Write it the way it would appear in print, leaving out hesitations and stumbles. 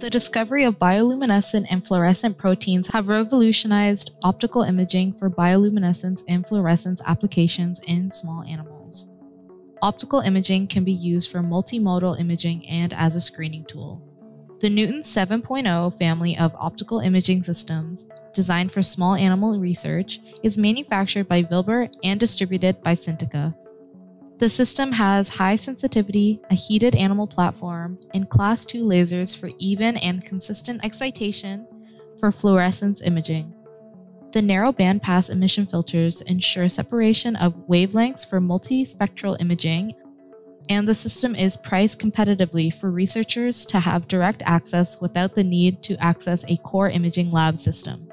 The discovery of bioluminescent and fluorescent proteins have revolutionized optical imaging for bioluminescence and fluorescence applications in small animals. Optical imaging can be used for multimodal imaging and as a screening tool. The Newton 7.0 family of optical imaging systems, designed for small animal research, is manufactured by Vilbert and distributed by Scintica. The system has high sensitivity, a heated animal platform, and Class II lasers for even and consistent excitation for fluorescence imaging. The narrow bandpass emission filters ensure separation of wavelengths for multispectral imaging, and the system is priced competitively for researchers to have direct access without the need to access a core imaging lab system.